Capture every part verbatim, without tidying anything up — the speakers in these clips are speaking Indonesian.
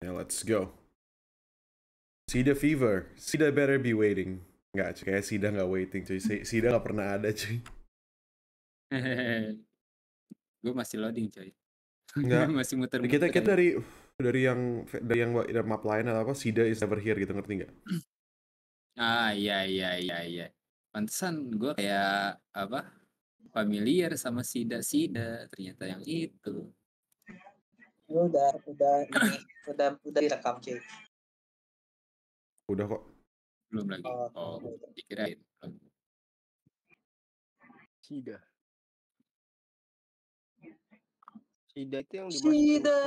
Now let's go. Ceda Fever. Ceda better be waiting. Enggak, cuy. Kayak Ceda nggak waiting, cuy. Ceda nggak pernah ada, cuy. Gue masih loading, coy. Masih muter-muter. Kita kita dari dari yang dari yang map lain atau apa, Ceda is never here gitu, ngerti nggak? Ah, iya iya iya iya. Pantesan gue kayak apa? Familiar sama Ceda Ceda, ternyata yang itu. Udah, udah ini, udah udah direkam, cuy. Udah kok. Belum lagi. Oh, dikirain. Ceda. Ceda itu yang dimaksud. Ceda.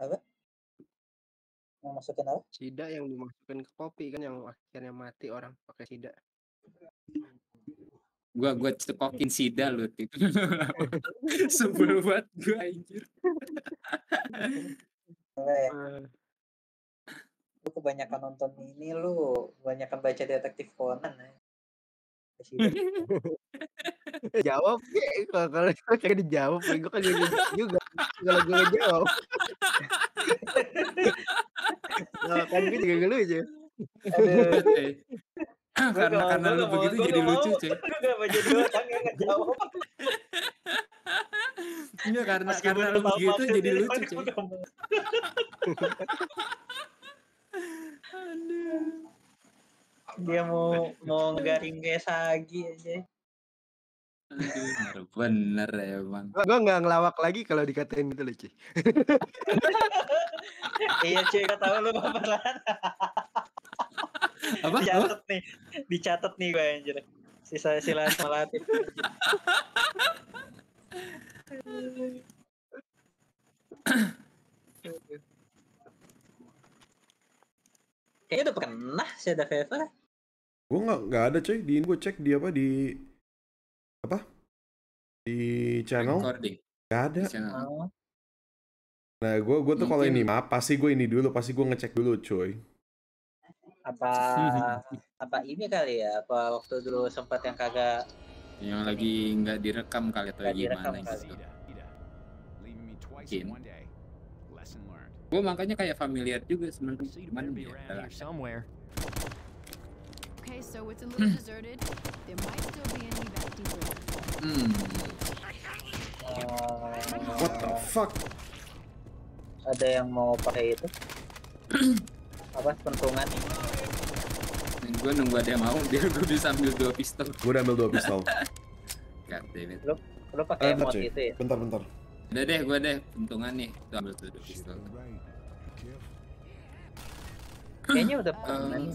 Apa? Yang masukin apa? Ceda yang dimasukin ke kopi kan, yang akhirnya mati orang pakai Ceda. Gua gua cekokin Ceda lu itu. Sebel banget gua, anjir. Lu kebanyakan nonton ini, lu kebanyakan baca Detektif Conan ya. Jawab kalau kalau kayak dijawab, gue kan juga kalau gue jawab kan gue juga lucu. Karena karena lu begitu jadi lucu, cuy. Iya, karena karena lu begitu jadi lucu, cuy. Dia mau mau garing kayak sagi aja. Aduh, bener emang. Gue nggak ngelawak lagi kalau dikatain gitu loh, Ci. Iya, Ci, gak tau lu baperan. Apa? Dicatat nih, dicatat nih gue, anjir. Sisa sila salatin. Kayaknya udah pernah Ceda Fever. Gue nggak nggak ada, coy. Di gue cek di apa di apa di channel nggak ada channel. Nah gue gue tuh kalau ini mah pasti gue ini dulu pasti gue ngecek dulu, coy. Apa apa ini kali ya, apa waktu dulu sempat yang kagak yang lagi nggak direkam kali atau gimana gitu. Gue makanya kayak familiar juga sebenarnya. Okay, so it's a little deserted. There might still be any back deeper. Hmm. Uh, What the fuck? Ada yang mau pakai itu? Apa pentungan? Gue nunggu ada yang mau, biar gue bisa ambil dua pistol. Gue udah ambil dua pistol. God damn it. Lo, lo pakai emot itu ya? Bentar, bentar. Udah deh, gue deh pentungan nih. Tuh, ambil tuh dua pistol. Kayaknya udah pernah nih.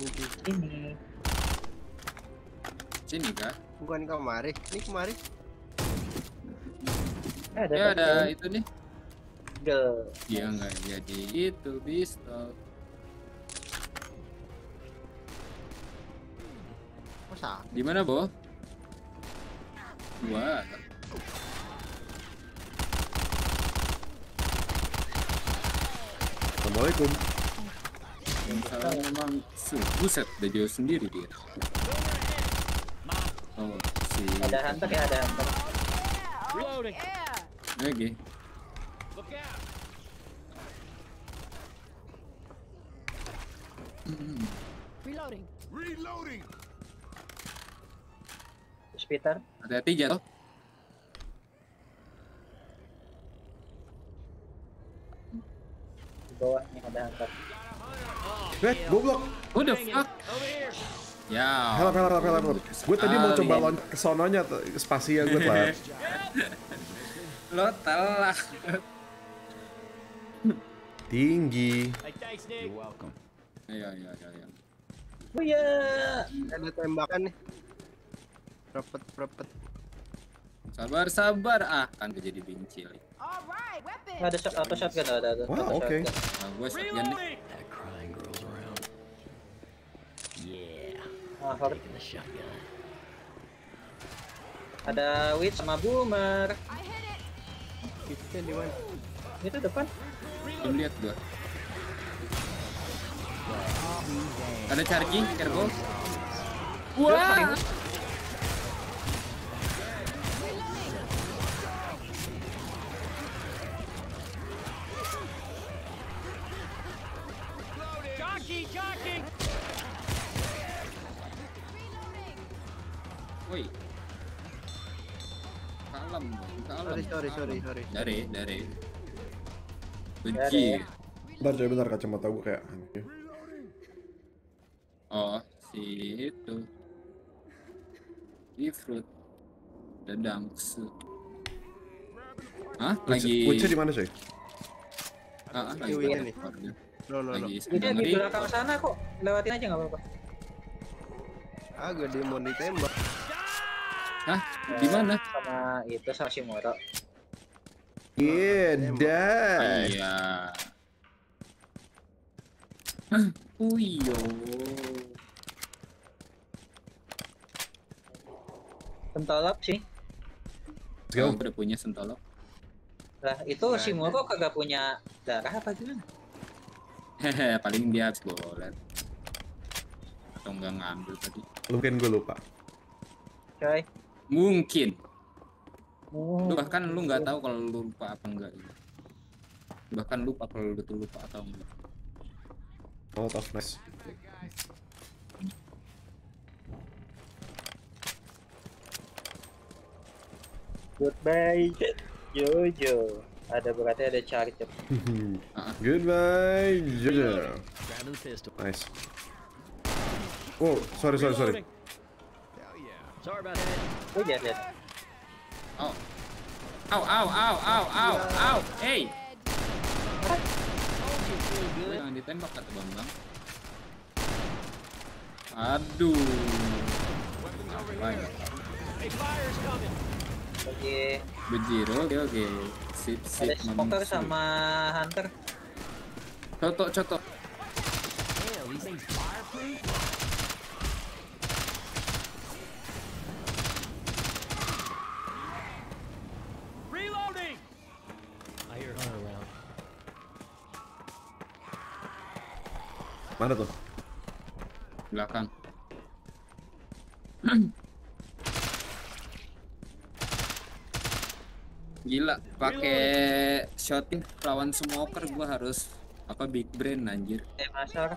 Ini sini kah? Bukan kemari, ini kemari. Eh, ada ya ada ini. Itu nih. Duh. Ya nggak jadi itu pistol. Masa? Di mana, Bo? Wah. Assalamualaikum. Kalau memang buset, udah jauh sendiri dia. Oh, si ada hunter ya, ada hunter. Reloading. Oke. Reloading. Reloading. Peter, hati-hati jatuh. Di bawahnya ada hunter. Eh, goblok. What the fuck? Ya. Help, help, help, help. Gue tadi mau coba loncat ke sononya, spasi yang gue telat. Lo telat. Tinggi. You're welcome. Ayo, ayo, ayo. Oh ya, ada tembakan nih. Repet, repet. Sabar, sabar. Ah, kan gue jadi bincil. Ada shot, ada shot kan, ada ada. Wah, oke. Gue shotgun nih. Ah, ada witch sama boomer. Itu di mana? Itu depan. Belum lihat gua. Ada charging, careful. Wah. Woi, kalem, kalem. Sorry, sorry, sorry, sorry. Dari, dari. Benci. Bentar, coba bentar kacamata gue kayak. Oh, si itu. Di fruit. Dedang. Hah? Lagi. Kunci di mana sih? Ah, ah, lagi nih. Loh, loh, loh. Dia di belakang sana kok. Lewatin aja nggak apa-apa. Ah, gue demon ditembak. Hah? Di mana? Sama itu sama Himuro. Yeah, dah. Iya. Uyo. Sentolop sih. Gua udah punya sentolop. Lah, itu Himuro kagak punya darah apa gimana? Hehe, paling dia habis bolet. Atau enggak ngambil tadi. Mungkin gue lupa. Coy. Mungkin. Oh. Lu bahkan lu nggak tahu kalau lu lupa apa enggak. Bahkan lupa kalau lu betul lupa atau enggak. Oh, tough nice. Goodbye, Jojo. Ada berarti ada charge. Goodbye, Jojo. Nice. Oh, sorry, sorry, sorry. Oh, iya, iya. Au, au, au, au, au, au, au, hey. Jangan ditembak kata bang bang. Aduh. Oke. Bejiro, oke, oke. Sip, sip. Ada smoker sama hunter. Cotok, cotok. Mana tuh? Belakang. Gila, pakai shotting lawan smoker gua harus apa big brain anjir. Eh, masar.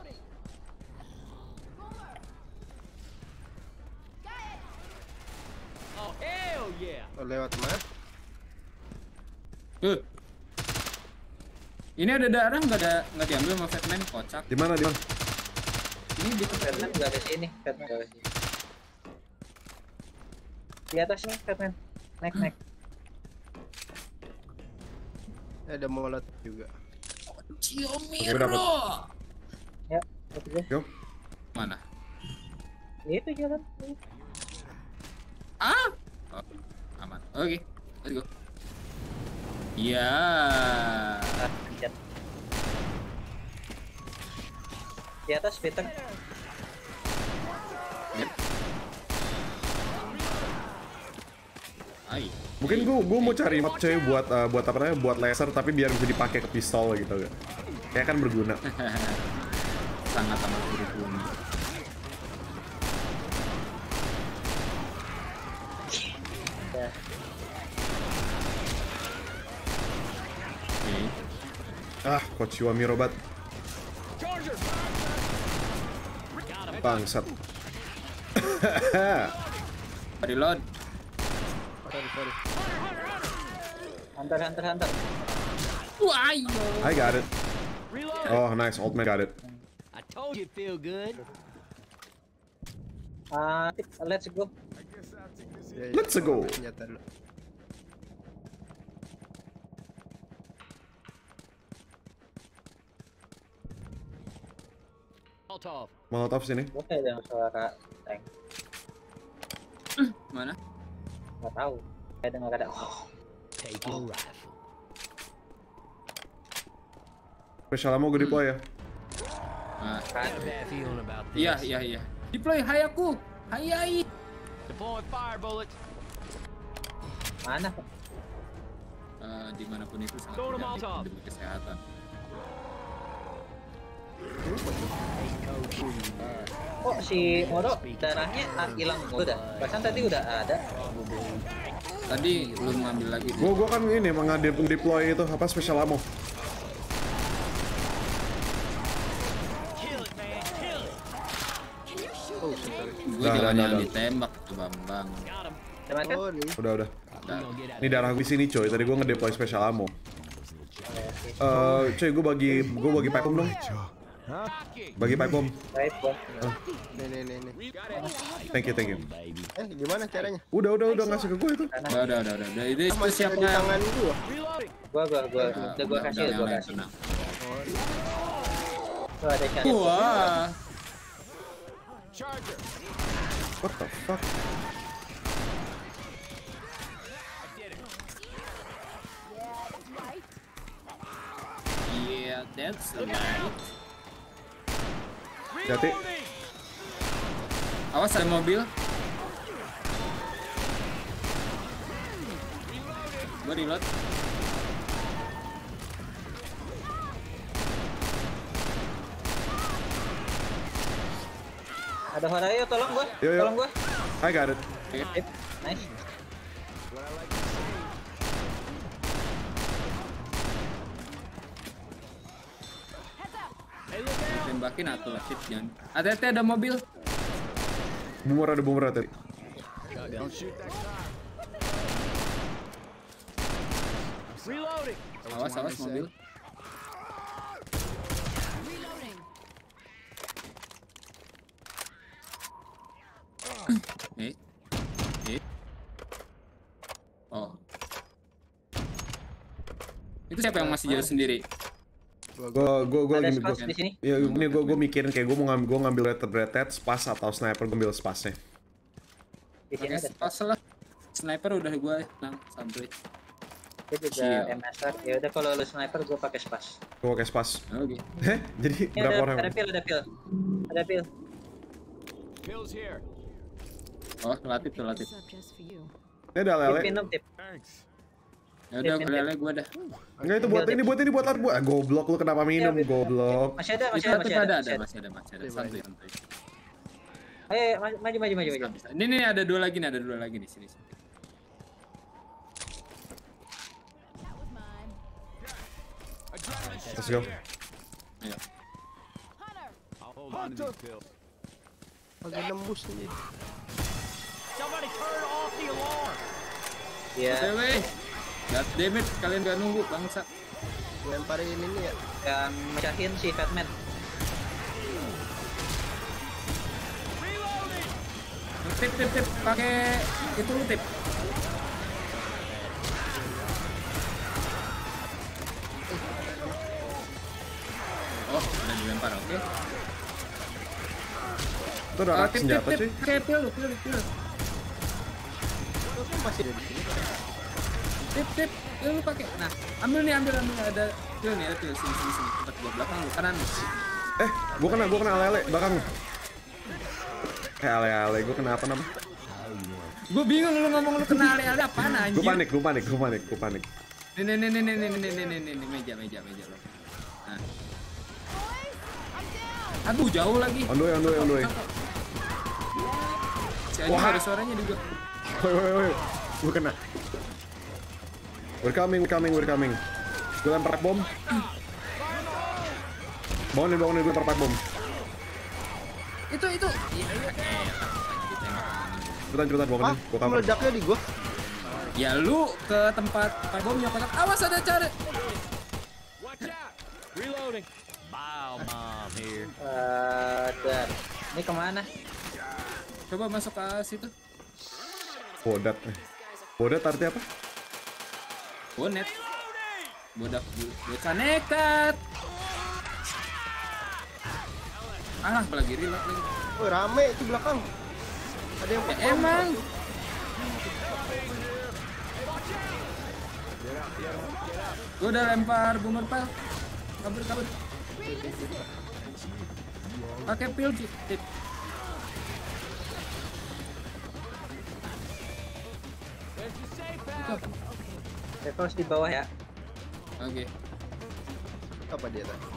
Oh, hell yeah. Oh, lewat mana? Uh. Ini ada darah nggak ada nggak diambil sama Fatman kocak. Di mana di mana? Ini di Fatman nggak ada sini. Fatman nggak ada sini. Di atas nih Fatman. Naik naik. Ada molot juga. Ciomiro. Ya. Oke. Mana? Itu jalan. Ah? Oh, aman. Oke. Okay. Let's go. Iya. Yeah. Di atas Peter. Yep. Ay. Mungkin gua gua mau cari mod coy buat uh, buat apa namanya? Buat laser tapi biar bisa dipakai ke pistol gitu kan. Kayak kan berguna. Sangat amat berguna. Yeah. Ah, coach Wami Robot. Bangsat. Reload. Sorry, sorry. Hunter, hunter, hunter. I got it. Oh, nice. Old man got it. I told you feel good. Ah, uh, let's go. Let's go. Molotov sini. Oke, ada suara tank. Mana? Enggak tahu. Kayak dengar ada. Oh. Take your rifle. Special ammo gue deploy ya. Nah, iya, iya, iya. Deploy hayaku. Hayai. Deploy fire bullet. Mana? Uh, dimanapun itu sangat penting demi kesehatan. Kok si Moro darahnya hilang udah? Bahkan tadi udah ada. Tadi belum ngambil lagi. Gua gua kan ini mengadep deploy itu apa special ammo. Gue jangan yang ditembak tuh Bambang. Udah udah. Ini darah gue sini coy. Tadi gue ngedeploy special ammo. Uh, coy gue bagi gue bagi pipe bomb dong. Bagi pipe bomb. Uh. Thank you thank you. Eh gimana caranya? Udah udah udah ngasih ke gue itu. Udah udah udah udah. Ini siapa yang tangan gue? Gua gua gua. Udah gue kasih gue kasih. Wah. What the fuck? Yeah, that's the light. Jati. Awas ada mobil. Gua reload. Ada mana ya? Tolong gua. Yo, yo. Tolong gua. I got it. Okay. Nice. Tembakin atau lah shit jangan. Hati-hati ada mobil. Bumur ada bumur tadi. Reloading. Awas awas mobil. Eh, eh, oh, itu siapa yang masih jalan sendiri? Gua, gua, gua lagi mikir di sini. Ya, ini gua, gua mikirin kayak gua mau ngambil, gua ngambil retret-retret, spas atau sniper, gua ambil spasnya. Pakai spas lah, sniper udah gua nang sampai. Itu juga M S R. Ya udah kalau lu sniper gua pakai spas. Gua pakai spas. Oke. Heh, jadi berapa orang? Ada pil, ada pil, ada pil. Pills here. Oh, Latif tuh Latif. Ini ada lele. Ya udah lele gue dah. Enggak itu buat ini buat ini buat lar buat. Goblok lu kenapa minum goblok. Masih ada masih ada masih ada masih ada masih ada. Santai santai. Ayo maju maju maju maju. Ini nih ada dua lagi nih ada dua lagi di sini. Let's go. Ayo. Agak nembus nih. Somebody turn off the alarm. Ya. Yeah. God damn it, kalian gak nunggu bangsa. Lemparin ini ya. Dan mecahin si Batman. Tip tip tip pakai itu tip. Oh, udah dilempar, oke. Okay. Itu udah rak senjata sih. Kayak pil, pil, pil. Masih ada di sini. Tip tip, ya lu pakai. Nah, ambil nih, ambil ambil ada pil nih, ada pil sini sini sini. Tempat gua belakang lu kanan. Eh, gua kena, gua kena ale-ale belakang. Eh, ale-ale gua kena apa namanya? Gua bingung lu ngomong lu kena ale-ale apaan anjir. Gua panik, gua panik, gua panik, gua panik. Nih nih nih nih nih nih nih nih nih nih meja meja meja lu. Nah. Aduh, jauh lagi. Ondoi ondoi ondoi. Wah, ada suaranya juga. Woi woi woi, gue kena. We're coming, we're coming, we're coming. Gue lempar bom. Bangunin, bangunin, gue lempar bom. Itu, itu. Cepetan, cepetan, bangunin. Gue kamar. Meledaknya di gue. Ya lu ke tempat lempar bomnya kotak. Awas ada cari. Reloading. Wow, mom here. Ada. Ini kemana? Coba masuk ke situ. Bodat, bodat artinya apa? Bonet, bodak, bocah nekat. Alah, lagi rilak lagi. Oh rame itu belakang. Ada yang ya, emang. Gue udah lempar bumer pel. Kabur kabur. Pakai pil tip. Terus di bawah ya. Oke. Okay. Apa dia tadi?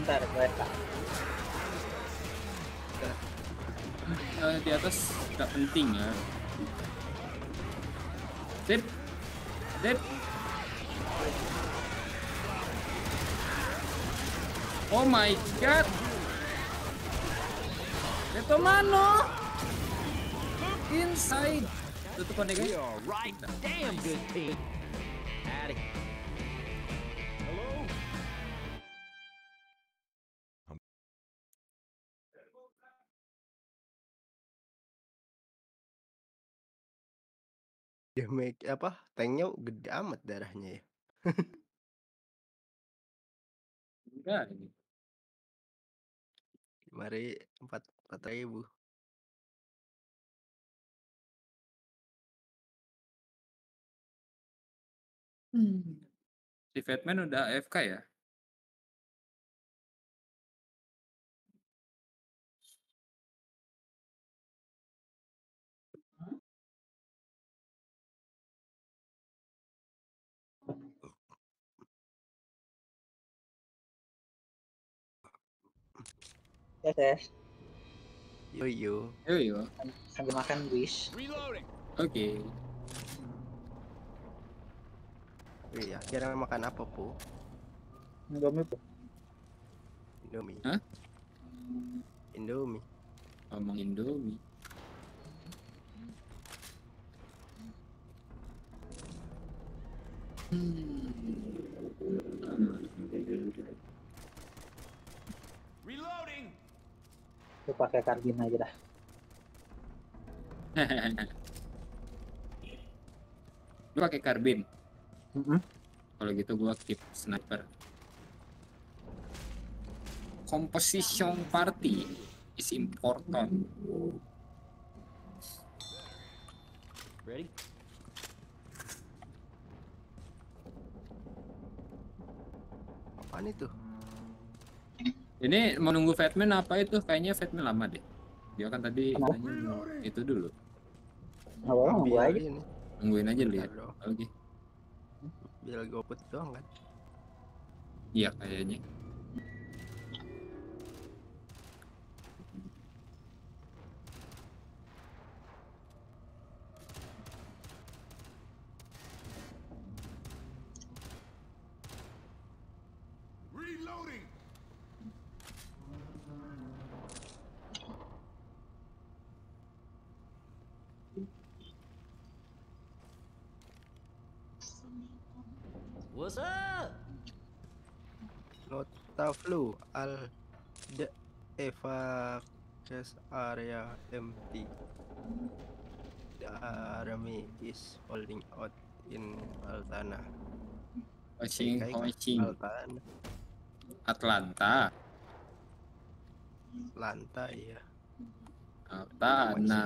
Bentar, kereta. Uh, di atas nggak penting ya. Tip, tip. Oh my god. Itu mano. inside. Tutupan deh guys. Right. Damn good team. Addy. Hello. Dia make apa? Tanknya gede amat darahnya ya. Enggak ini. Mari empat empat ribu. Hmm. Si Fatman udah A F K ya? Yes, yo yo yo yo sambil makan wish. Oke okay. Iya kira makan apa po? Indomie po. Indomie. Hah? Indomie. Ngomong Indomie. Reloading. Lu pakai Kargin aja dah. Lu pakai Karbin. Mm-hmm. Kalau gitu gua keep sniper. Composition party is important. Ready? Apaan itu? Ini menunggu Fatman apa itu? Kayaknya Fatman lama deh. Dia kan tadi nanya itu dulu. Awal nunggu aja ini. Nungguin aja lihat. Oke. Okay. Biar gopet doang kan? Iya kayaknya. Flu al the evacuation area empty. The army is holding out in Altana. Watching, watching. Altana. Atlanta. Atlanta iya. Altana.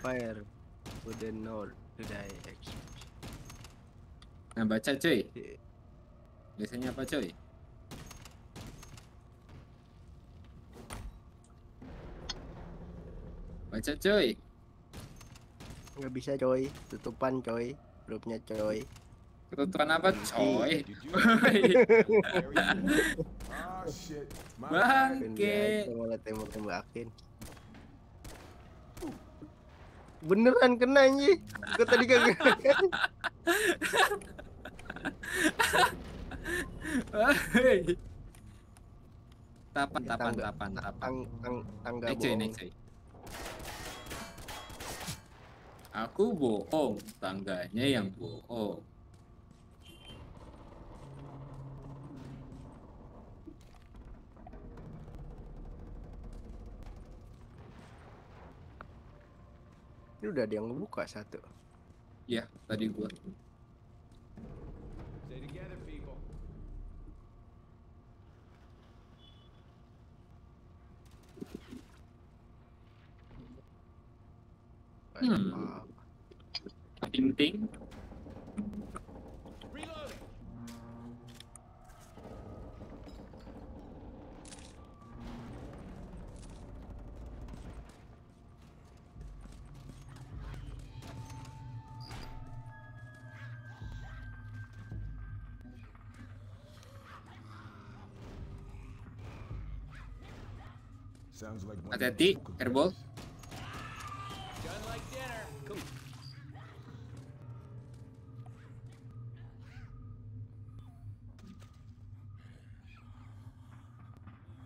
Fire to the north today action. Nah baca cuy, biasanya apa cuy? Baca cuy. Nggak bisa coy, tutupan coy, grupnya coy. Ketutupan apa coy? Bangke. Mulai tembak-tembakin. Beneran kena anjir. Gue tadi kagak. Tapan tapan tapan tapan tangga bohong. Aku bohong, tangganya yang bohong. Ini udah ada yang buka satu. Ya, tadi gua. Hmm. Penting. Hati-hati, airball.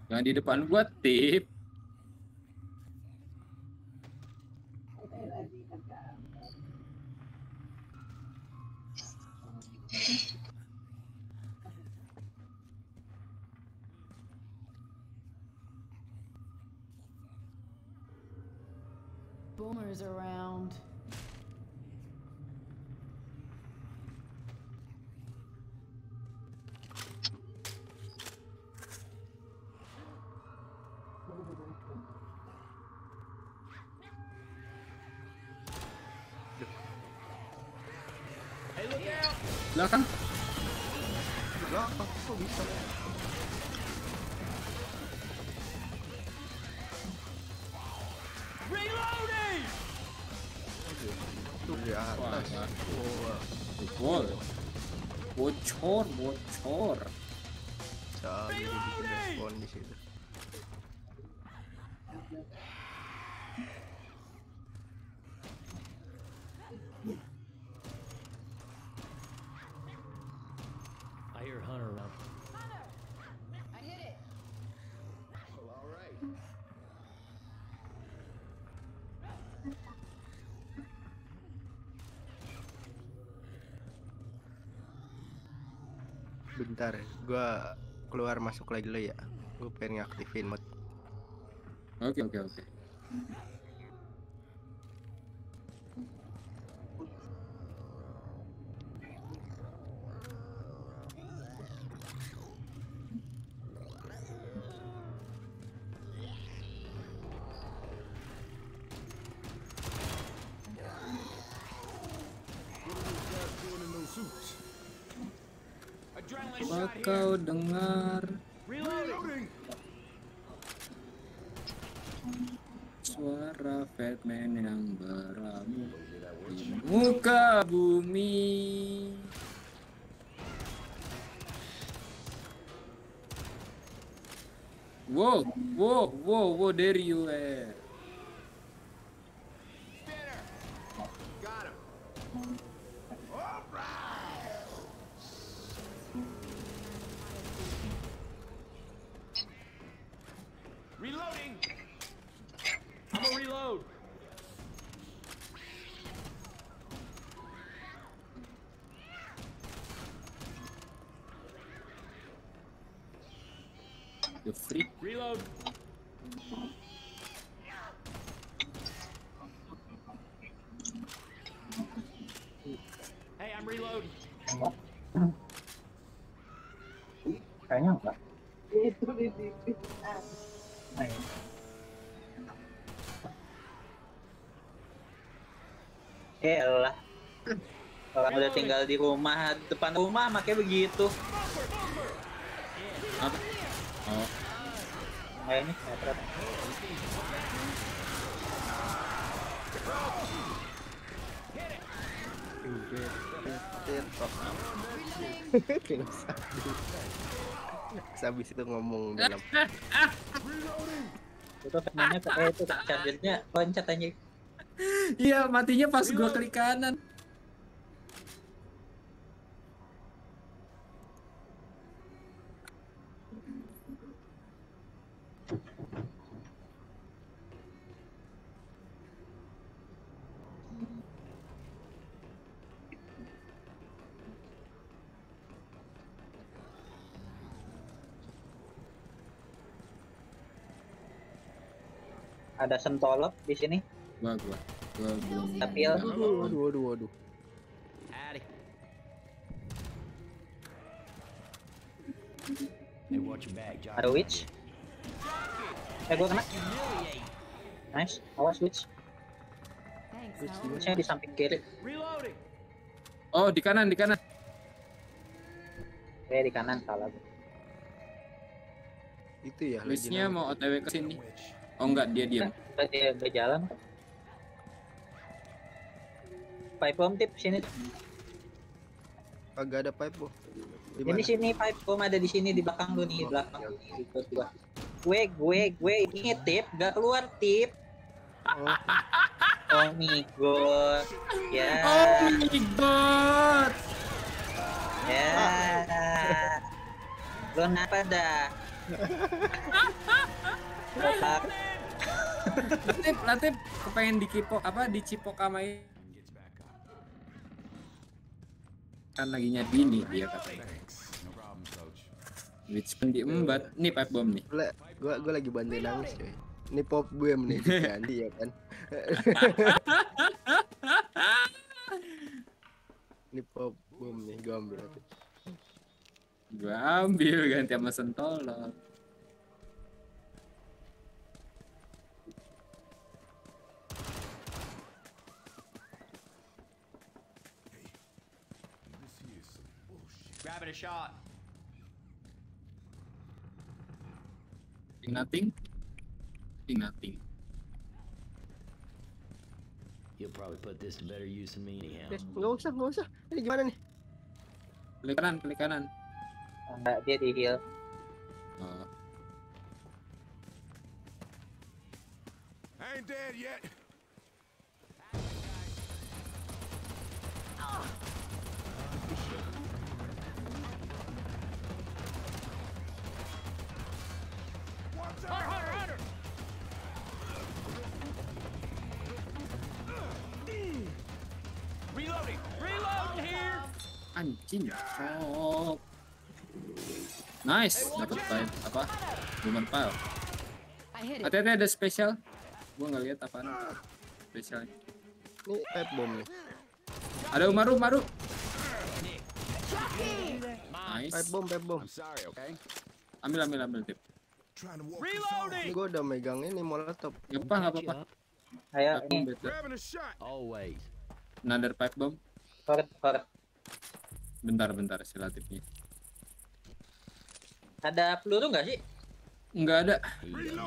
Yang di depan gua tip. Boomers around. Belakang. Belakang, kok bisa? Reloading! Tuh di atas. Bocor. Bocor, bocor. Sampai dibikin respon di situ. Bentar, gua keluar masuk lagi dulu ya. Gua pengen ngaktifin mod. Oke, oke, oke. Kau dengar suara Batman yang beramu di muka bumi. Wow, wow, wow, wow, there you are. Reload. Hey, I'm reloading. Kayaknya enggak. Itu di eh lah. Orang udah tinggal di rumah, depan rumah makanya begitu. Apa? Oh. Kayak ini kayak berat. Habis itu ngomong dalam. Itu temannya eh itu chargernya loncat anjing. Iya, matinya pas gua klik kanan. Ada sentolop di sini. Gua gua. Gua belum. Tapi aduh aduh aduh aduh. Hey, watch your back, John. Ada witch. Eh, gua kena. Nice. Awas witch. Witchnya di samping kiri. Oh, di kanan, di kanan. Eh, di kanan salah. Itu ya. Witchnya mau O T W ke sini. Oh enggak, dia diam. Dia berjalan. Pipe bomb tip sini. Agak ada pipe bomb. Ini sini pipe bomb ada di sini di belakang lu nih, belakang lu nih. Gue gue gue ini tip gak keluar tip. Oh, oh my god. Ya. Yeah. Oh my god. Ya. Yeah. Lu kenapa dah? Otak. Latif, Latif kepengen dikipok apa dicipok sama ini. kan laginya dini dia katanya. Which pun diembat nih pipe bomb nih. Gua gua lagi bantai nangis coy. Ini pop bomb nih jadi ya kan. Ini pop bomb nih gua ambil. Gua ambil ganti sama sentol lah. Grab it a shot. Nothing. Nothing. You'll probably put this to better use than me anyhow. Nggak usah, nggak usah. Ini gimana nih? Klik kanan, klik kanan. Enggak, dia di heal. Oh. I ain't dead yet. Reloading, reload here. Anjing, oh. Nice, dapat file apa? Lumayan file. Hati-hati ada spesial. Gua nggak lihat apa nih spesialnya. Ini pipe bomb nih. Ada Umaru, Umaru. Nice. Pipe bomb, pipe bomb. Ambil, ambil, ambil tip. Reloading. Gua udah megang ini molotov. Gak apa, gak apa. Saya always. Another pipe bomb. Korek, korek. Bentar, bentar silatifnya. Ada peluru nggak sih? Nggak ada. You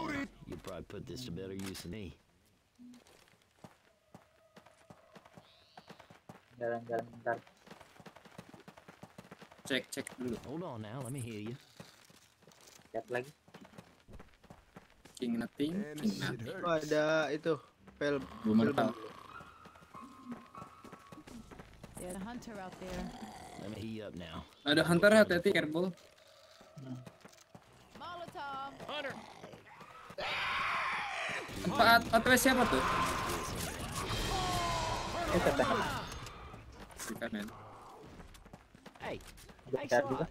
probably put this to better use than me. Jalan-jalan bentar. Cek, cek dulu. Hold on now, let me hear you. Cek lagi. King nothing, king nothing. Oh, ada itu pel boomer. Ada hunter out there. Let me heal up now. Ada hunter, hati-hati careful. Molotov. Hunter. Empat, atau siapa tuh? Si kanan. Hey. Lagi. Charger.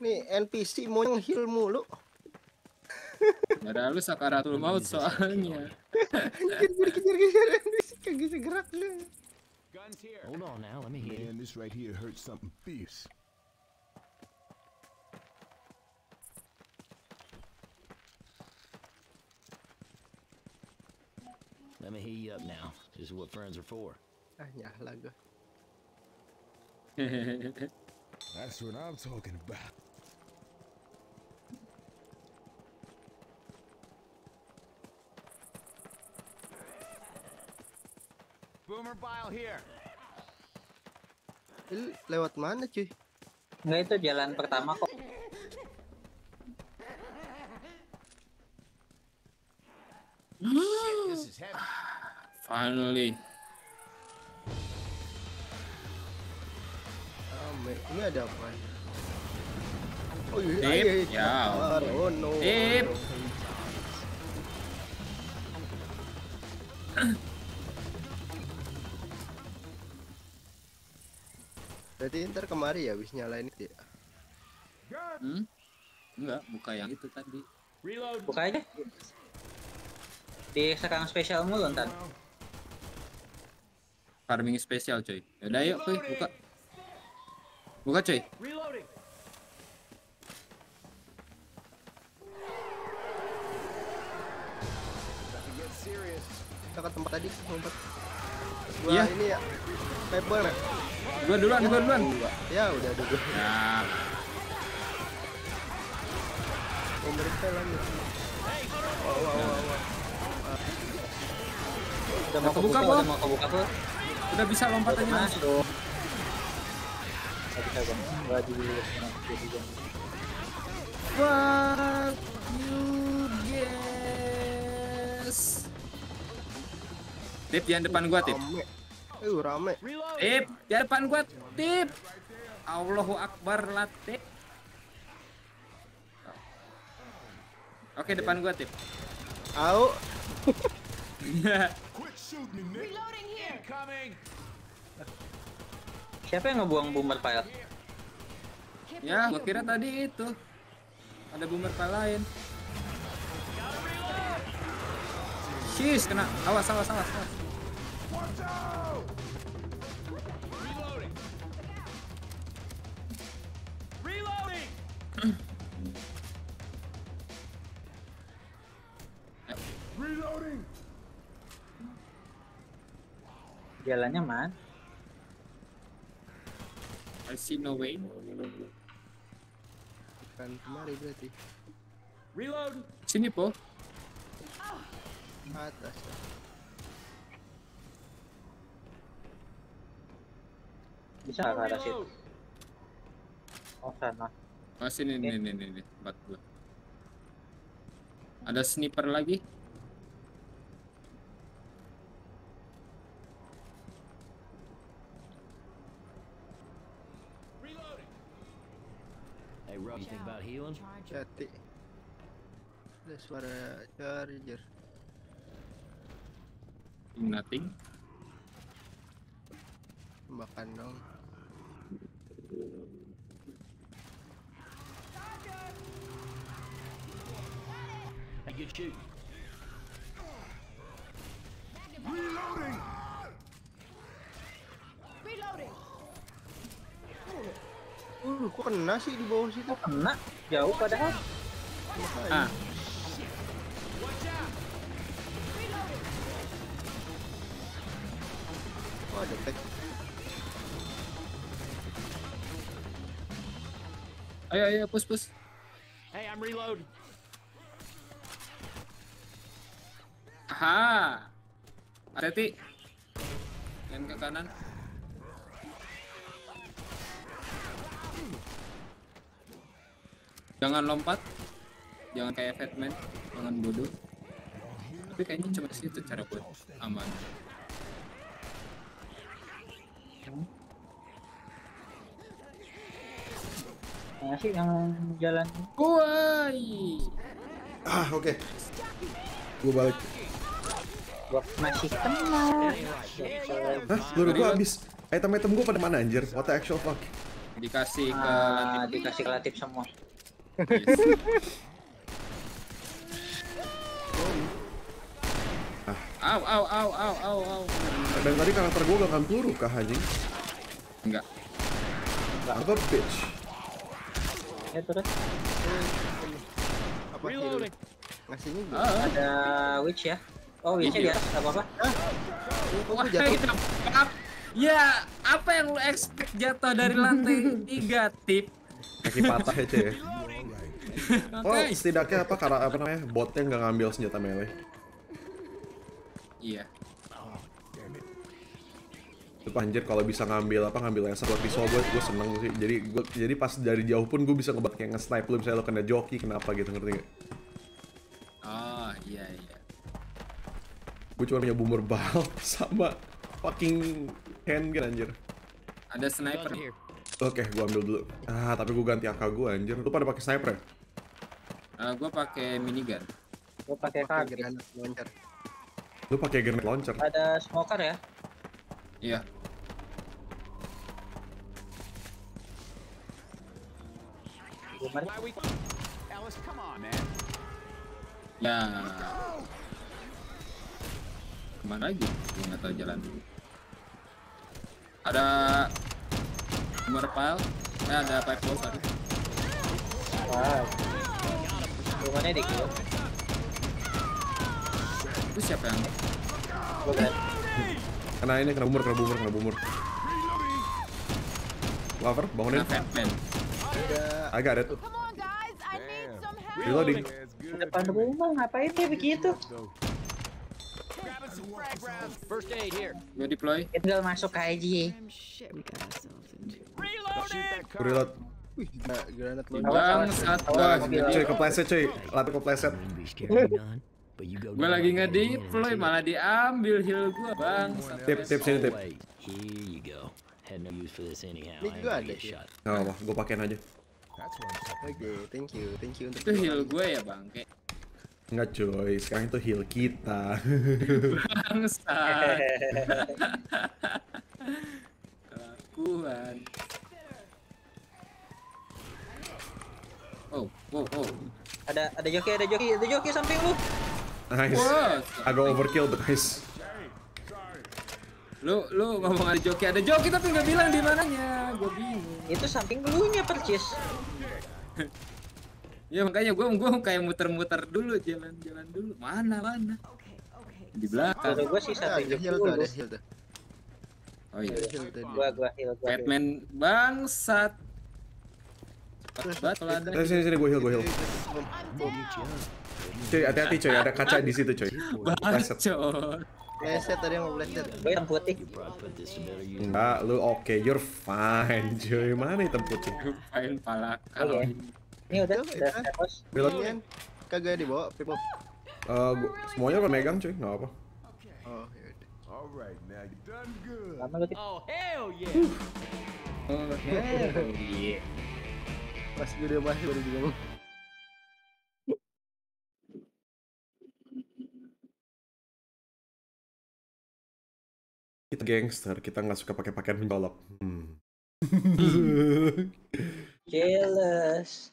Nih N P C mau heal mulu. Gak ada lu sakaratul maut soalnya. Kejar-kejar N P C kagak bisa gerak lu. Hold on now, let me heal. This right here hurts something fierce. Let me heal you up now. This is what friends are for. Ah, nyala gua. That's what I'm talking about. Boomer bile here. Lewat mana cuy? Nggak, itu jalan pertama kok. Finally. Ini ada apa? Oh iya, ya. Oh no. Tip. Berarti ntar kemari ya, habis nyalain itu ya? Hmm? Enggak, buka yang itu tadi. Buka aja. Di sekarang spesial mulu ntar. Farming spesial coy. Yaudah yuk coy, buka. Buka coy. Kita ke tempat tadi, tempat. Gua yeah. Ini ya. Paper. Gua duluan, gua duluan. Ya udah udah. Nah. Nomor pelan. Wow wow wow. Udah mau kebuka, udah mau kebuka tuh. Udah bisa lompat aja langsung. What you guess? Tip, yang depan gua tip. Eh, rame. Tip, yang depan gua tip. Allahu Akbar latte. Oke, okay, depan gua, Tip. Au. Siapa yang ngebuang boomer pilot? Ya, gua kira tadi itu. Ada boomer pilot lain. Sis, kena. Awas, awas, awas, awas. Jalannya man. I see no way. Bukan kemari berarti. Reload. Sini po. Atas. Bisa ke arah situ. Oh sana. Oh sini okay. Nih nih nih tempat gua. Ada sniper lagi. Jati. Ada suara charger. Nothing. Makan dong. I get you. Reloading. Reloading. Uh, kok kena sih di bawah situ? Kok kena? Jauh padahal. Ah. Oh, ada tag. Ayo, ayo, push, push. Hey, I'm reload. Aha. Hati-hati. Lem ke kanan. Jangan lompat, jangan kayak Fatman, jangan bodoh. Tapi kayaknya cuma situ cara buat aman. Masih yang jalan. Woi. Ah oke. Okay. Gue balik. Gue masih kena. Hah? Lur gue habis. Item-item gue pada mana anjir? What the actual fuck? Dikasih ke ah, Latif. Dikasih ke Latif semua. Yes. Ah. Au au au au au au. Dan tadi karakter gue gak kan peluru kah anjing? Enggak. Apa bitch? Ya terus. Apa reloading. Ngasihnya gue. Oh, ada witch ya. Oh, witch-nya dia enggak apa-apa. Hah? Gua jatuh. Ya, apa yang lu expect jatuh dari lantai tiga Tip? Kaki patah aja ya. Oh, setidaknya apa karena apa namanya? Botnya nggak ngambil senjata melee. Iya. Itu anjir kalau bisa ngambil apa ngambil laser buat pisau buat gue seneng sih. Jadi gue jadi pas dari jauh pun gue bisa ngebat kayak nge-snipe lu misalnya lo kena joki kenapa gitu ngerti gak? Oh, iya iya. Gue cuma punya boomer bal sama fucking handgun anjir. Ada sniper. Oke, okay, gua ambil dulu. Ah, tapi gua ganti A K gua anjir. Lu pada pakai sniper ya? Uh, gua pakai minigun. Gua pakai grenade launcher. Lu pakai grenade launcher? Ada smoker ya? Iya. Ya. Kemana lagi? Gua nggak tahu jalan. Ada boomer pile, eh ada pipe boss tadi. Wow. Rumahnya di kill. Itu siapa yang? Bukan. Kena ini, kena boomer, kena boomer, kena boomer. Lover, bangunin. Agak ada tuh. Reloading. Depan rumah ngapain dia begitu? First aid here. Gua deploy. Tinggal masuk aja. Reload. Wih, granat lu. Bangsat gua. Cuy, kepleset cuy. Lalu kepleset. Gua lagi nge-deploy malah diambil heal gua, Bang. Tip tip sini tip. had no use for this anyhow. Ini gue ada sih. Gak apa, gue pakein aja. Oke, thank you, thank you untuk heal gue ya bangke. Enggak coy, sekarang itu heal kita. Bangsat. Kelakuan. Oh, oh, oh. Ada ada joki, ada joki, ada joki samping lu. Nice. Wow. Agak overkill but nice. Lu lu ngomong ada joki, ada joki tapi nggak bilang di mananya. Gua bingung. Itu samping elunya percis. Ya makanya gua gua kayak muter-muter dulu, jalan-jalan dulu. Mana mana? Di belakang. Ada gua sih satu joki. Ada heal tuh. Oh iya. Gua gua heal gua. Batman bangsat. Sini sini sini gue heal gue heal. Cuy hati-hati cuy, ada kaca di situ cuy. Reset. Reset tadi mau reset. Gue hitam putih. Enggak, lu oke, you're fine cuy. Mana hitam putih? Fine palak. Ini udah udah bos. Beloknya kagak dibawa people. Eh semuanya udah megang cuy, enggak apa-apa. Oh iya. Alright, now you done good. Oh hell yeah. Oh hell yeah. Pas gue udah masih baru bingung. Kita gangster, kita nggak suka pakai pakaian mencolok. Hmm. Jealous.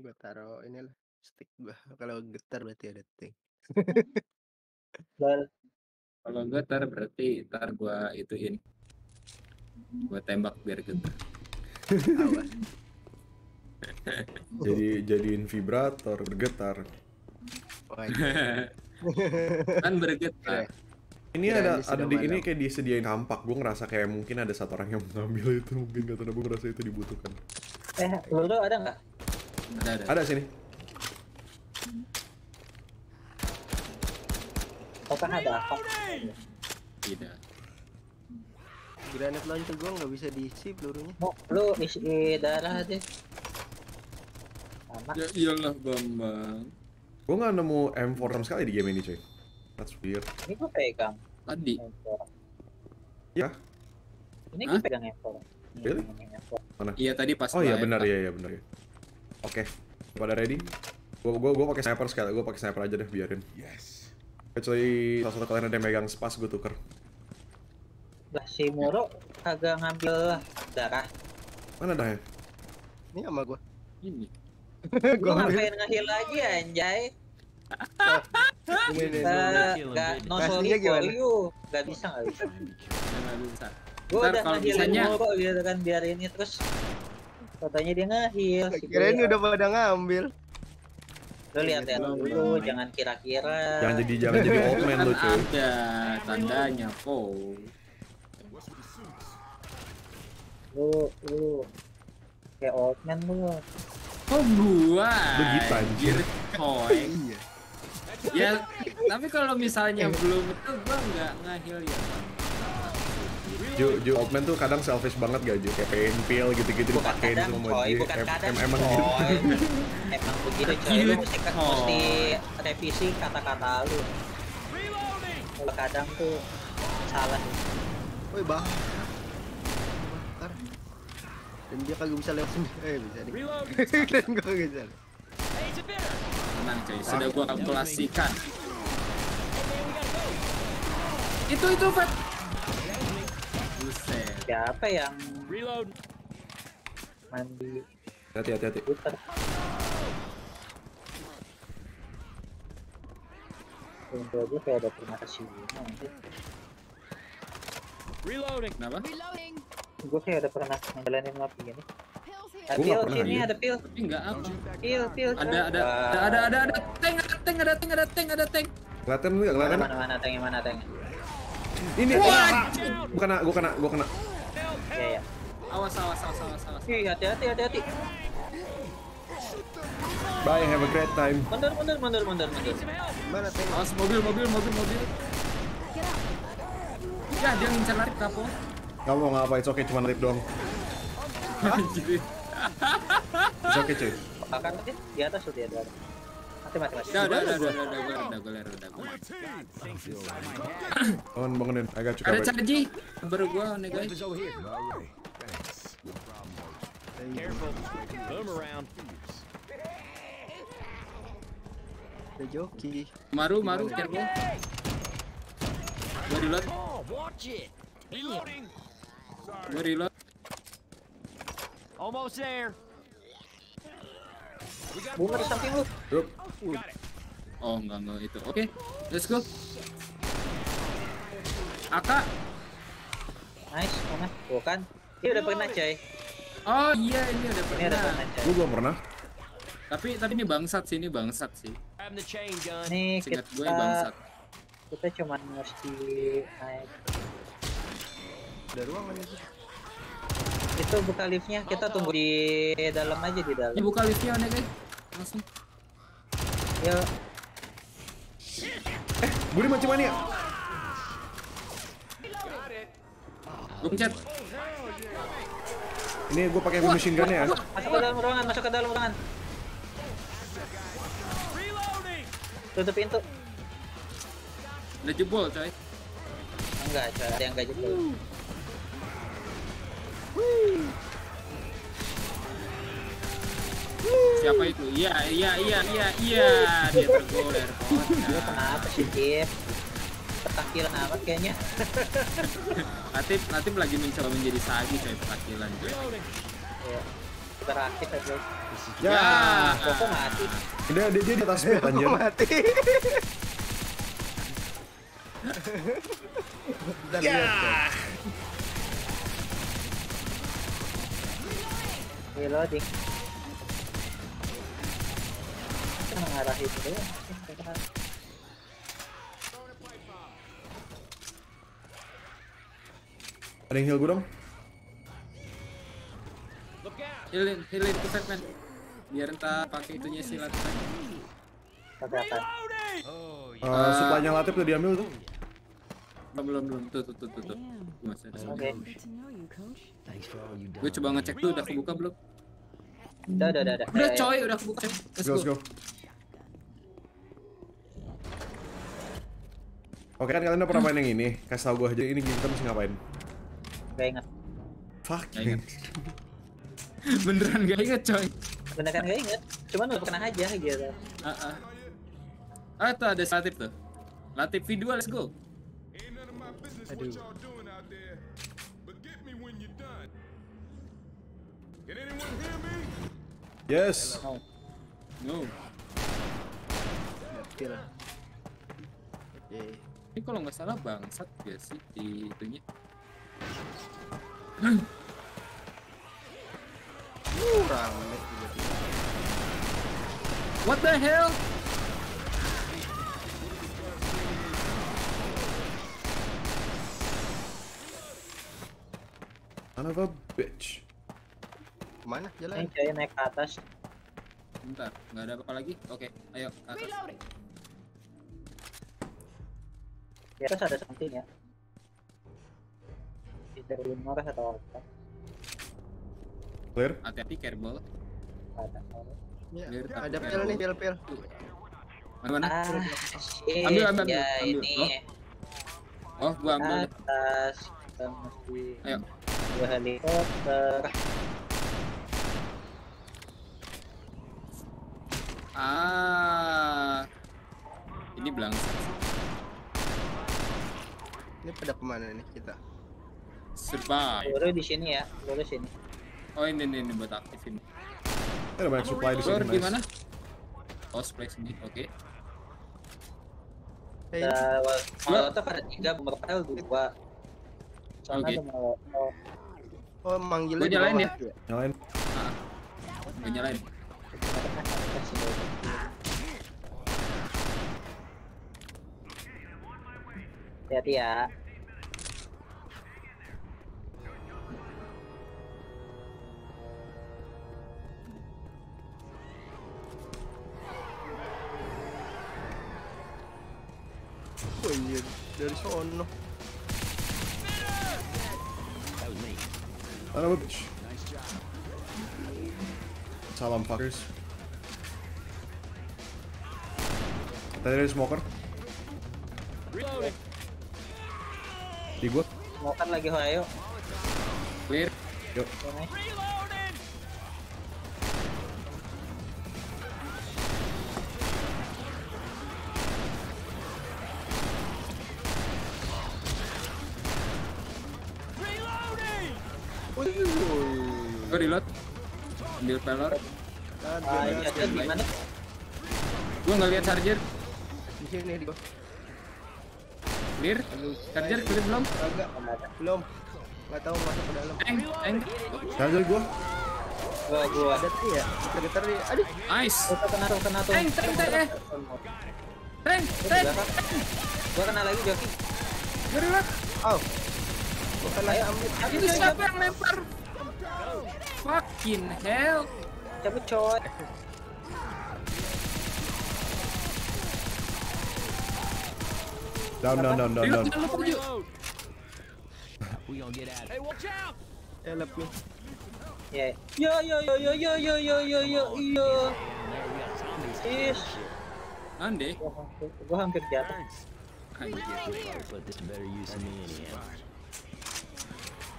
Gue taruh ini lah stick gue, kalau getar berarti ada ting. Kalau getar berarti tar gue ituin, gue tembak biar getar. Jadi jadiin vibrator bergetar. Kan bergetar. Ini ada ada di ini kayak disediain hampak, gue ngerasa kayak mungkin ada satu orang yang mengambil itu, mungkin gak tahu, gue ngerasa itu dibutuhkan. Eh lo ada nggak? Ada, ada. Ada sini. Apakah ada apa? Tidak. Granat launcher gua nggak bisa diisi pelurunya. Oh, lu isi darah aja. Sama. Ya iyalah Bambang. Gua nggak nemu M empat sama sekali di game ini cuy. That's weird. Ini gua pegang. Tadi. Ya. Ini gua pegang M empat. Really? Mana? Iya tadi pas. Oh iya benar ya ya benar ya. Oke, pada ready? Gua gua gua pakai sniper sekali, gua pakai sniper aja deh, biarin. Yes. Kecuali salah satu kalian ada yang megang spas, gua tuker. Lah si Moro kagak ngambil darah. Mana darahnya? Ini sama gua. Ini. Gua ngapain nge-heal lagi anjay? Enggak nosolnya gimana? Enggak bisa enggak bisa. Enggak bisa. Gua udah nge-healin Moro gitu kan, biarin ini terus. Katanya dia nge-heal. Kirain udah pada ngambil. Lu lihat ya dulu, jangan kira-kira. Jangan jadi jangan jadi old man lu cuy. Ada tandanya kok. Lu lu kayak old man lu. Kok gua? Begitu anjir. Iya. Ya, tapi kalau misalnya belum betul gua enggak nge-heal ya. Ju, Ju, old man tuh kadang selfish banget gak Ju? Kayak pain pill gitu-gitu dipakein semua Ju. Emang gitu. Emang begitu coy, lu mesti, mesti revisi kata-kata lu. Kalau kadang tuh salah. Woi bang. Dan dia kagak bisa lewat sendiri. Eh bisa nih. Dan gua gak bisa. Tenang coy, sudah gua kalkulasikan. Itu, itu Pat. Siapa yang reload mandi? Hati hati hati. Putar. Untuk gue kayak ada terima kasih. Reloading. Kenapa? Reloading. Gue kayak ada pernah ngejalanin lagi ini. Pil sini ada pil. Tapi nggak apa. Pil pil. Ada ada ada ada ada tank ada tank ada tank ada tank ada tank. Kelihatan nggak kelihatan? Mana mana tank mana tank? Ini gua kena, gua kena, gua kena. Iya ya. Awas awas awas awas awas. Iya, hati-hati hati-hati. Bye, have a great time. Mundur mundur mundur mundur mundur. Awas, mobil, mobil, mobil, mobil. Ya, dia ngincar narik kapok. Kamu mau ngapain? Oke, cuma narik doang. Oke, cuy. Akan di atas tuh dia ada. Mati, mati, mati. Udah, udah, udah, udah, udah, udah, udah, udah, udah. Bangun, bangunin. Agak cukup. Ada charge. Baru gua nih, guys. Careful. Boom around. Joki. Maru, maru, careful. Gua reload. Gua reload. Almost there. Bunga di samping lu. Oh, enggak, enggak itu. Oke, okay, let's go. Aka. Nice, pernah. Tuh kan. Dia udah pernah, coy. Oh iya, ini udah pernah. Ini udah pernah, coy. Gua belum pernah. Tapi tapi ini bangsat sih, ini bangsat sih. Nih, kita gue bangsat. Kita cuma mesti naik. Ada ruang mana sih? Itu buka liftnya, kita tunggu di dalam aja, di dalam. Ini buka liftnya, aneh guys. Langsung. Yo. Eh, gue macam mana ya? Gue pencet. Ini gue pakai machine gun ya. Masuk ke dalam ruangan, masuk ke dalam ruangan. Tutup pintu. Udah jebol, coy. Enggak, coy. Ada yang enggak jebol. Uh. Siapa itu? Iya, iya, iya, iya, iya. Dia tergoler. Dia kenapa sih, Cip? Petakilan amat kayaknya. Latif, Latif lagi mencoba menjadi sagi, coy. Petakilan, coy. Iya. Kita rakit aja. Ya, kok mati? Dia, dia, dia di atas bed, anjir. Mati. Ya. Reloading. Kita mengarah itu dulu. Ada yang heal gue dong? Healin, healin ke segmen. Biar entah pakai itunya si Latif. Pakai apa? Uh, Suplainya Latif udah diambil tuh. Belum, belum, tuh, tuh, tuh, tuh, tuh. Masih ada. Okay. Gue coba ngecek dulu, udah kebuka belum? Udah, udah, udah, udah. Udah coy, udah kebuka. Let's go, let's go. Oke, kan kalian udah pernah main yang ini. Kasih tau gue aja, ini kita mesti ngapain. Gak inget. Fuck, gak inget. Beneran gak inget, coy. Beneran gak inget, cuman udah kena aja gitu. Ah, uh, uh. ah, tuh ada Latif tuh. Latif V dua, let's go. Aduh. Yes. No. No. Ini kalau nggak salah bangsat ya sih di itunya. Kurang. What the hell? Son of a bitch. Kemana jalan? Ayo naik ke atas. Bentar, nggak ada apa-apa lagi. Oke, okay, ayo ke atas. Di atas ada something ya. Bisa belum marah atau apa? Clear? Hati-hati, kerbol. Ada. Ya, ada pil nih, pil-pil. Mana-mana? Ah, ambil, ambil, ambil. Ya, ambil. Ini. Oh, oh gua ambil. Atas. Kita mesti... Ayo. Dua helikopter. Ah, ini belangsa. Ini pada kemana nih kita? Survive. Baru di sini ya, baru sini. Oh ini ini, ini buat aktifin. Ada banyak supply di sini. Gimana? Oh supply sini, oke. Kalau tak ada tiga, pemerintah dua. Oke. Oh manggilnya nyalain ya? Nyalain. Nggak nyalain. Hati-hati ya. dari sono. Anak bitch. Salam fuckers. Tadi ada smoker. Di gua. Smoker lagi, ayo. Clear. Yuk. Gue reload, ambil pelor. Ah, gimana? Gue nggak lihat charger. Di sini di gue. Clear? Charger clear belum? Agak. Belum. Nggak tahu masuk ke dalam. Eng, eng. Charger gue. Wah, gue ada tuh ya. Sekitar di. Aduh. Nice. Kita kena tuh, kena tuh. Eng, teng, teng, eh. Teng, teng. Gue kena lagi joki. Gue reload. Oh. Itu siapa yang lempar? Fucking hell. Cabut coy. Down down down down down. Hey, watch out. Help me. Yeah. Yo yo yo yo yo yo yo yo yo yo. Ish. Ande. Gua hampir jatuh.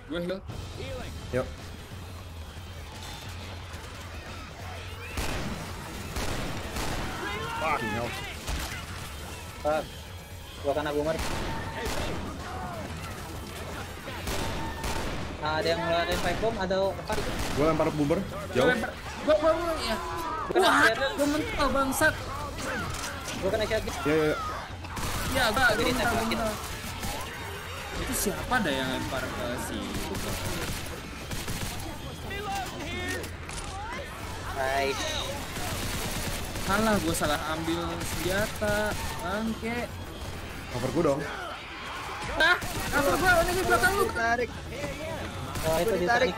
Gue heal. Yuk. Fucking hell. Fuck. Gua kena boomer. Nah, ada yang ngeluarin pipe bomb atau apa? Gua lempar boomer. Jauh. Gua boomer ya. Wah, gua mental bangsat. Gua kena shotgun. Ya ya ya. Ya, gua gini mental. Itu siapa dah yang lempar ke si Google? Nice. Salah, gue salah ambil senjata. Bangke. Cover gue dong. Nah, cover gue, ini di belakang lu. Tarik. Oh, itu ditarik.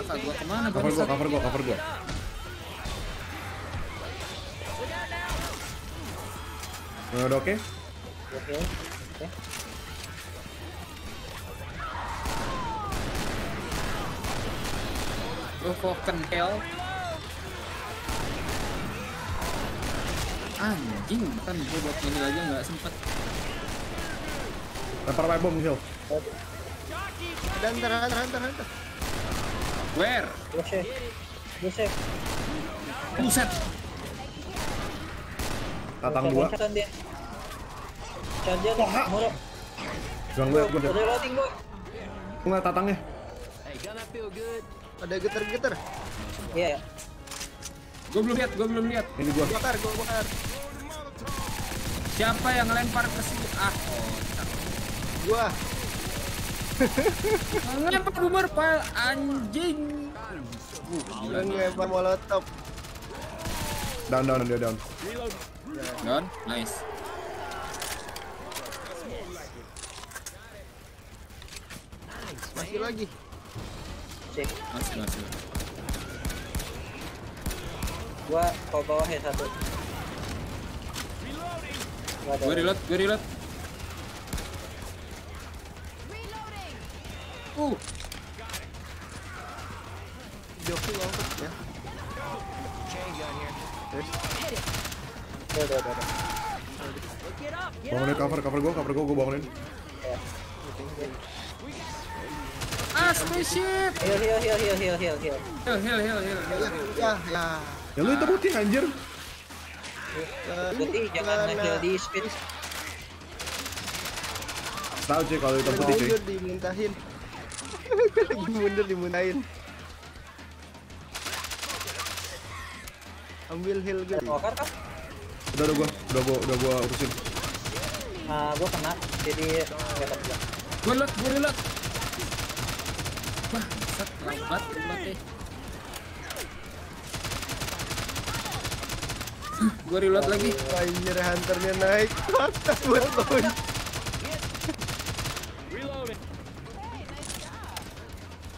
Apa gue kemana? Cover gue, cover gue, cover gue. Udah oke? Oke, oke. Gue fucking hell. Anjing, kan gue buat ini aja nggak sempet. Lempar pipe bomb, Hill. Ada ntar, ntar, ntar, ntar. Where? Gue safe. Gue safe. Buset. Tatang dua. Charger dah. Jangan gue gue. Gue nggak tatangnya. Ada getar-getar. Iya. Gue belum lihat, gue belum lihat. Ini gue. Bakar, gue bakar. Siapa yang lempar ke sini? Ah, gue. Lempar boomer pal anjing. Gue lempar molotov. Down, down, dia down. Down, nice. Masih lagi. Cek. Masih masih. Gua kau bawah ya satu. Gua reload, gua reload. Uh. Joki langsung ya. Udah, udah, udah. Bangunin cover, cover gua, cover gua, gua bangunin. Asli shit. Heal, heal, heal, heal, heal, heal, heal. Heal, heal, heal, heal, heal. Ya, ya. Ya lu itu putih anjir. Putih jangan nge-heal di speed. Tahu cuy kalau itu putih cuy. Gue dimuntahin. Gue lagi mundur dimuntahin. Ambil heal gue. Smoker kah? Udah, udah gua, udah gua, udah gua urusin. Ah, gua kena, jadi nggak terpilih. Gua reload, gua reload. Wah, set lambat, lambat deh. Gua reload lagi. Fire hunternya naik, atas buat lawan.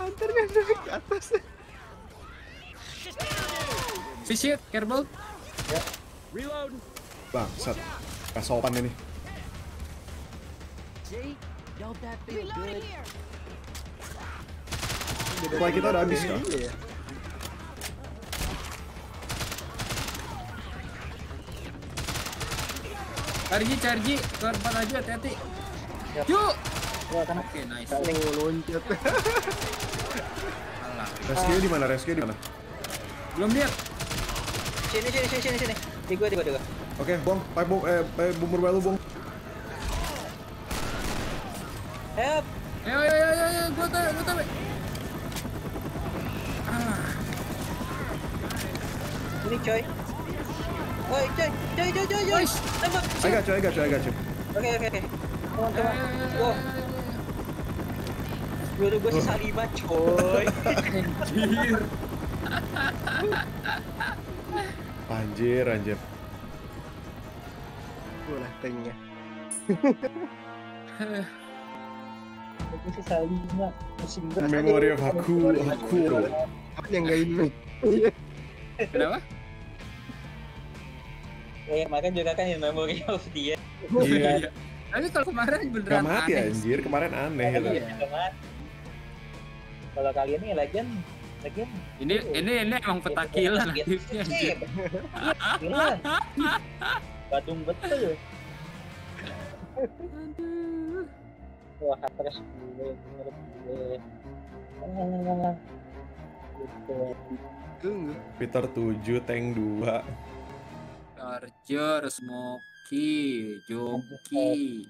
Hunternya naik ke atas. Fish it, kerbau. Bangsat, kasopan ini. Supply kita udah habis kan? Chargi, chargi, ke depan aja, hati-hati. Yuk! Oke, nice. Oh, loncat. Rescue di mana? Rescue di mana? Belum lihat. Sini, sini, sini, sini. Di gua, di gua, di gua. Oke, bong, pipe bong, eh, bumur belu bong. Help. Ayo, ayo, ayo, ayo, gua tarik, gua tarik. Ini coy. Woi, coy, coy, coy, coy, coy. Tembak. I got you, I got you, I got you. Oke, oke, oke. Tolong, tolong. Wow. Jodoh gua sisa lima, coy. Anjir. Anjir, anjir. Gua tengnya. Aku sisa lima. Memori aku, aku. Apa yang gak ini? Kenapa? Ya, makanya juga kan yang memory of dia. Iya. Tapi kalau kemarin beneran aneh. Mati anjir, kemarin aneh. Kalau kalian ini legend, legend. Ini ini ini emang petakilan aktifnya. Batung betul. Wah, haters gue, menurut gue. Peter tujuh, tank dua. Charger, Smokey, Joki.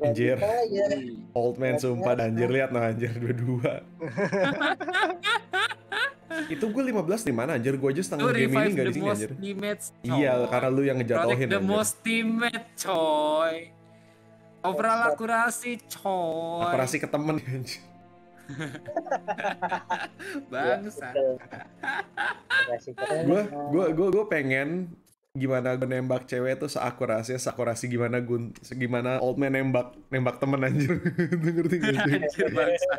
Anjir. Old man sumpah anjir, lihat nah anjir dua-dua. Itu gue lima belas di mana anjir? Gue aja setengah game ini enggak di sini anjir. Iya, karena lu yang ngejatohin anjir. The most teammate coy. Overall akurasi coy. Akurasi ke temen anjir. Bangsa. Gue gue gue gue pengen gimana gue nembak cewek tuh seakurasi seakurasi gimana gun segimana old man nembak nembak temen anjir. Ngerti ngerti. Anjir bangsa.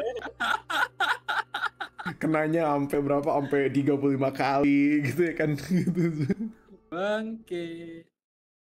Kenanya sampai berapa? Sampai tiga puluh lima kali gitu ya kan gitu. Bangke.